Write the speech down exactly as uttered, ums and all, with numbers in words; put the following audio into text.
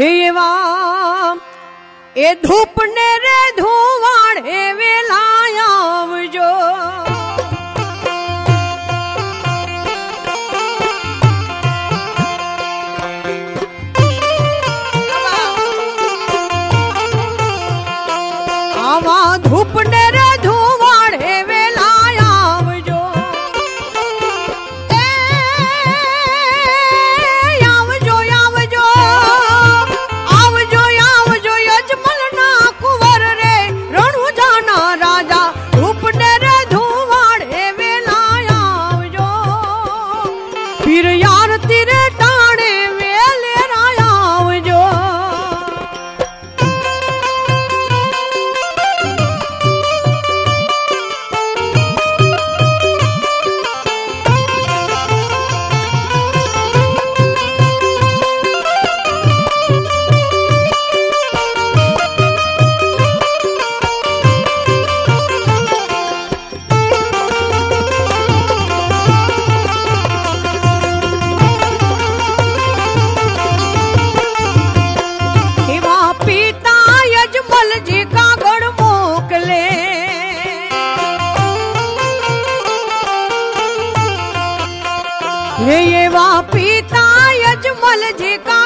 हीवाम ए धूप ने रे धुवाण हे वेलाया आवजो आवा धूप ने रे धुवाण हे वेलाया आवजो ये वा पिता यजमल जी का